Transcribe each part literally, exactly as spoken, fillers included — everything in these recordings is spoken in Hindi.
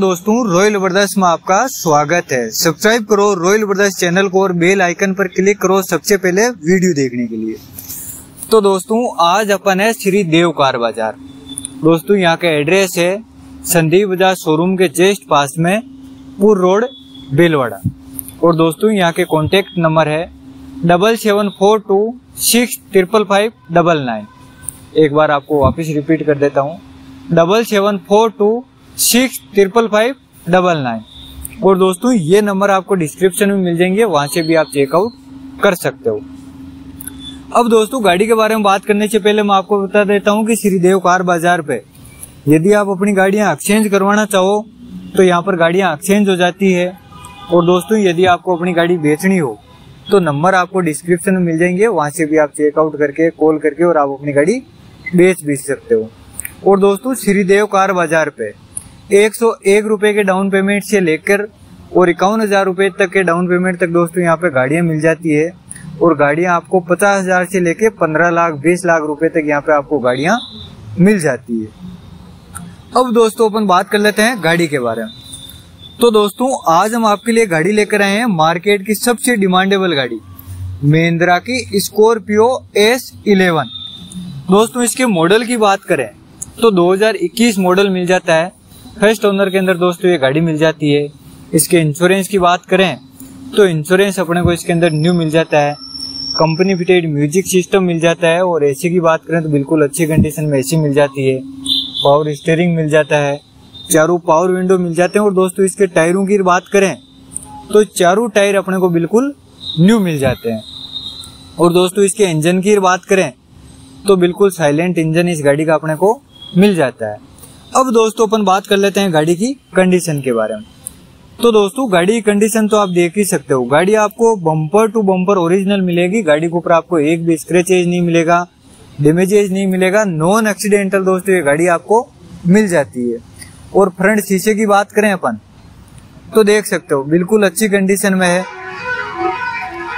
दोस्तों रॉयल ब्रदर्स में आपका स्वागत है। सब्सक्राइब करो रॉयल ब्रदर्स चैनल को और बेल आइकन पर क्लिक करो सबसे पहले वीडियो देखने के लिए। तो दोस्तों आज अपन है श्रीदेव कार बाजार। दोस्तों यहाँ का एड्रेस है संदीप बजाज शोरूम के जस्ट पास में पुर रोड बेलवाड़ा। और दोस्तों यहाँ के कॉन्टेक्ट नंबर है double seven four two six triple five double nine. एक बार आपको वापस रिपीट कर देता हूँ, double seven four two six triple five double nine. और दोस्तों ये नंबर आपको डिस्क्रिप्शन में मिल जाएंगे, वहां से भी आप चेकआउट कर सकते हो। अब दोस्तों गाड़ी के बारे में बात करने से पहले मैं आपको बता देता हूं कि श्रीदेव कार बाजार पे यदि आप अपनी गाड़ियां एक्सचेंज करवाना चाहो तो यहां पर गाड़ियां एक्सचेंज हो जाती है। और दोस्तों यदि आपको अपनी गाड़ी बेचनी हो तो नंबर आपको डिस्क्रिप्शन में मिल जाएंगे, वहां से भी आप चेकआउट करके कॉल करके और आप अपनी गाड़ी बेच भी सकते हो। और दोस्तों श्रीदेव कार बाजार पे एक सौ एक रुपए के डाउन पेमेंट से लेकर और इक्यावन हजार रुपए तक के डाउन पेमेंट तक दोस्तों यहाँ पे गाड़ियां मिल जाती है। और गाड़ियां आपको पचास हजार से लेकर पंद्रह लाख बीस लाख रुपए तक यहाँ पे आपको गाड़ियां मिल जाती है। अब दोस्तों अपन बात कर लेते हैं गाड़ी के बारे में। तो दोस्तों आज हम आपके लिए गाड़ी लेकर आए हैं मार्केट की सबसे डिमांडेबल गाड़ी महिंद्रा की स्कॉर्पियो एस इलेवन। दोस्तों इसके मॉडल की बात करें तो दो हजार इक्कीस मॉडल मिल जाता है, फर्स्ट ओनर के अंदर दोस्तों ये गाड़ी मिल जाती है। इसके इंश्योरेंस की बात करें तो इंश्योरेंस अपने को इसके अंदर न्यू मिल जाता है, कंपनी फिटेड म्यूजिक सिस्टम मिल जाता है। और एसी की बात करें तो बिल्कुल अच्छी कंडीशन में एसी मिल जाती है, पावर स्टीयरिंग मिल जाता है, चारों पावर विंडो मिल जाते हैं। और दोस्तों इसके टायरों की बात करें तो चारों टायर अपने को बिल्कुल न्यू मिल जाते हैं। और दोस्तों इसके इंजन की बात करें तो बिल्कुल साइलेंट इंजन इस गाड़ी का अपने को मिल जाता है। अब दोस्तों अपन बात कर लेते हैं गाड़ी की कंडीशन के बारे में। तो दोस्तों गाड़ी की कंडीशन तो आप देख ही सकते हो, गाड़ी आपको बम्पर टू बम्पर ओरिजिनल मिलेगी। गाड़ी के ऊपर आपको एक भी स्क्रैचेज नहीं मिलेगा, डैमेजेज नहीं मिलेगा, नॉन एक्सीडेंटल दोस्तों ये गाड़ी आपको मिल जाती है। और फ्रंट शीशे की बात करें अपन तो देख सकते हो बिल्कुल अच्छी कंडीशन में है,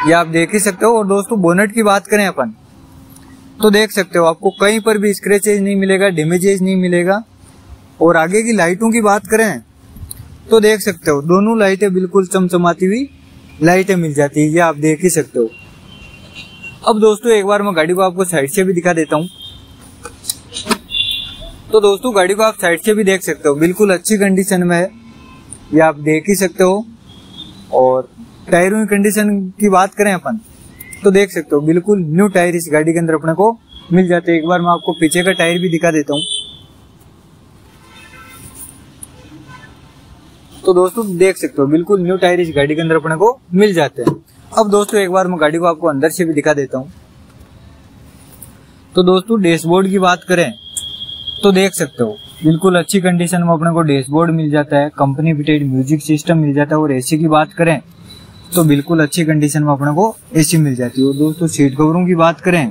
ये आप देख ही सकते हो। और दोस्तों बोनट की बात करें अपन तो देख सकते हो आपको कहीं पर भी स्क्रैचेज नहीं मिलेगा, डैमेजेज नहीं मिलेगा। और आगे की लाइटों की बात करें तो देख सकते हो दोनों लाइटें बिल्कुल चमचमाती हुई लाइटें मिल जाती है, ये आप देख ही सकते हो। अब दोस्तों एक बार मैं गाड़ी को आपको साइड से भी दिखा देता हूँ। तो दोस्तों गाड़ी को आप साइड से भी देख सकते हो, बिल्कुल अच्छी कंडीशन में है, ये आप देख ही सकते हो। और टायरों की कंडीशन की बात करें अपन तो देख सकते हो बिल्कुल न्यू टायर इस गाड़ी के अंदर अपने को मिल जाते हैं। एक बार मैं आपको पीछे का टायर भी दिखा देता हूँ। तो दोस्तों देख सकते हो बिल्कुल न्यू टायर इस गाड़ी के अंदर अपने को मिल जाते हैं। अब दोस्तों एक बार मैं गाड़ी को आपको अंदर से भी दिखा देता हूँ। तो दोस्तों डैशबोर्ड की बात करें तो देख सकते हो बिल्कुल अच्छी कंडीशन में अपने को डैशबोर्ड मिल जाता है, कंपनी फिटेड म्यूजिक सिस्टम मिल जाता है। और एसी की बात करें तो बिल्कुल अच्छी कंडीशन में अपने को एसी मिल जाती है। और दोस्तों सीट कवरों की बात करें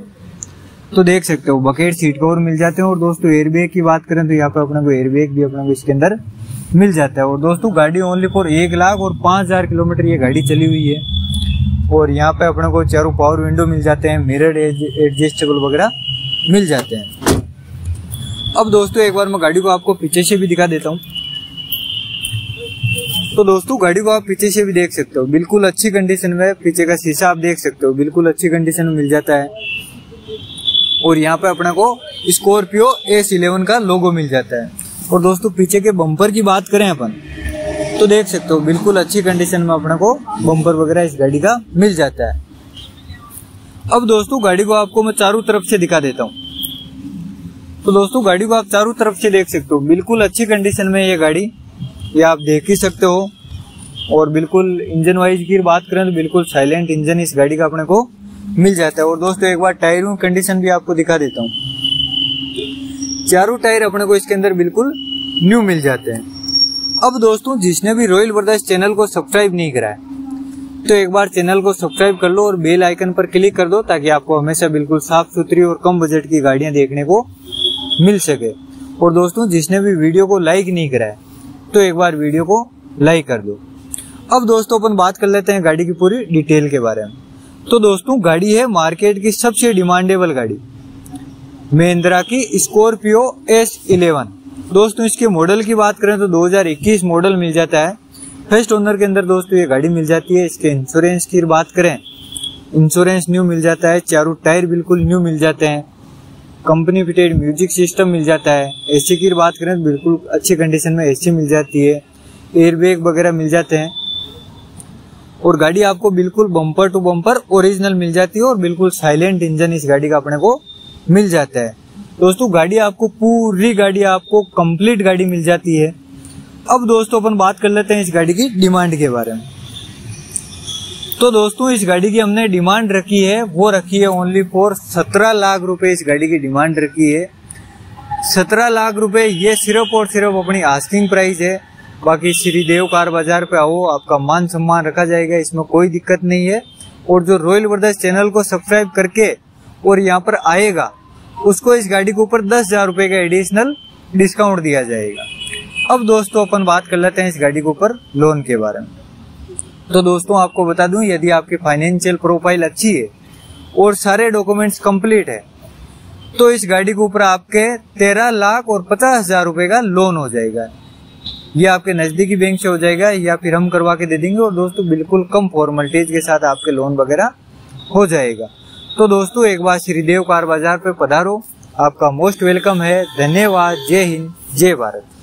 तो देख सकते हो बकेट सीट कवर मिल जाते हैं। और दोस्तों एयरबैग की बात करें तो यहाँ पर अपने को एयरबैग भी अपने को इसके अंदर मिल जाता है। और दोस्तों गाड़ी ओनली फॉर एक लाख और पाँच हजार किलोमीटर ये गाड़ी चली हुई है। और यहाँ पे अपने को चारों पावर विंडो मिल जाते हैं, मिरर एडजस्टेबल वगैरह मिल जाते हैं। अब दोस्तों एक बार मैं गाड़ी को आपको पीछे से भी दिखा देता हूँ। तो दोस्तों गाड़ी को आप पीछे से भी देख सकते हो बिल्कुल अच्छी कंडीशन में, पीछे का शीशा आप देख सकते हो बिल्कुल अच्छी कंडीशन में मिल जाता है। और यहाँ पे अपने को स्कॉर्पियो एस इलेवन का लोगो मिल जाता है। और दोस्तों पीछे के बम्पर की बात करें अपन तो देख सकते हो बिल्कुल अच्छी कंडीशन में अपने को बम्पर वगैरह इस गाड़ी का मिल जाता है। अब दोस्तों गाड़ी को आपको मैं चारों तरफ से दिखा देता हूँ। तो दोस्तों गाड़ी को आप चारों तरफ से देख सकते हो बिल्कुल अच्छी कंडीशन में ये गाड़ी, ये आप देख ही सकते हो। और बिल्कुल इंजन वाइज की बात करें तो बिल्कुल साइलेंट इंजन इस गाड़ी का अपने को मिल जाता है। और दोस्तों एक बार टायरों की कंडीशन भी आपको दिखा देता हूँ, चारों टायर अपने को इसके अंदर बिल्कुल न्यू मिल जाते हैं। अब दोस्तों जिसने भी रॉयल ब्रदर्स चैनल को सब्सक्राइब नहीं करा है तो एक बार चैनल को सब्सक्राइब कर लो और बेल आइकन पर क्लिक कर दो, ताकि आपको हमेशा बिल्कुल साफ सुथरी और कम बजट की गाड़ियाँ देखने को मिल सके। और दोस्तों जिसने भी वीडियो को लाइक नहीं करा है तो एक बार वीडियो को लाइक कर दो। अब दोस्तों अपन बात कर लेते हैं गाड़ी की पूरी डिटेल के बारे में। तो दोस्तों गाड़ी है मार्केट की सबसे डिमांडेबल गाड़ी महिंद्रा की स्कॉर्पियो एस इलेवन। दोस्तों इसके मॉडल की बात करें तो दो हज़ार इक्कीस मॉडल मिल जाता है। फर्स्ट ओनर के अंदर दोस्तों ये गाड़ी मिल जाती है। इसके इंश्योरेंस की बात करें, इंश्योरेंस न्यू मिल जाता है, चारों टायर बिल्कुल न्यू मिल जाते हैं, कंपनी फिटेड म्यूजिक सिस्टम मिल जाता है। एसी की बात करें तो बिल्कुल अच्छी कंडीशन में एसी मिल जाती है, एयरबैग वगैरह मिल जाते हैं और गाड़ी आपको बिल्कुल बम्पर टू बम्पर ओरिजिनल मिल जाती है और बिल्कुल साइलेंट इंजन इस गाड़ी का अपने को मिल जाता है। दोस्तों गाड़ी आपको पूरी गाड़ी आपको कंप्लीट गाड़ी मिल जाती है। अब दोस्तों अपन बात कर लेते हैं इस गाड़ी की डिमांड के बारे में। तो दोस्तों इस गाड़ी की हमने डिमांड रखी है, वो रखी है ओनली फॉर सत्रह लाख रुपए। इस गाड़ी की डिमांड रखी है सत्रह लाख रुपए, ये सिर्फ और सिर्फ अपनी आस्किंग प्राइस है। बाकी श्रीदेव कार बाजार पे आओ, आपका मान सम्मान रखा जाएगा, इसमें कोई दिक्कत नहीं है। और जो रॉयल ब्रदर्स चैनल को सब्सक्राइब करके और यहाँ पर आएगा उसको इस गाड़ी के ऊपर दस हजार रुपये का एडिशनल डिस्काउंट दिया जाएगा। अब दोस्तों अपन बात कर लेते हैं इस गाड़ी के ऊपर लोन के बारे में। तो दोस्तों आपको बता दूं, यदि आपकी फाइनेंशियल प्रोफाइल अच्छी है और सारे डॉक्यूमेंट्स कंप्लीट है तो इस गाड़ी के ऊपर आपके तेरह लाख और पचास हजार रुपये का लोन हो जाएगा। ये आपके नजदीकी बैंक से हो जाएगा या फिर हम करवा के दे देंगे। और दोस्तों बिल्कुल कम फॉर्मेलिटीज के साथ आपके लोन वगैरह हो जाएगा। तो दोस्तों एक बार श्रीदेव कार बाजार पे पधारो, आपका मोस्ट वेलकम है। धन्यवाद, जय हिंद, जय भारत।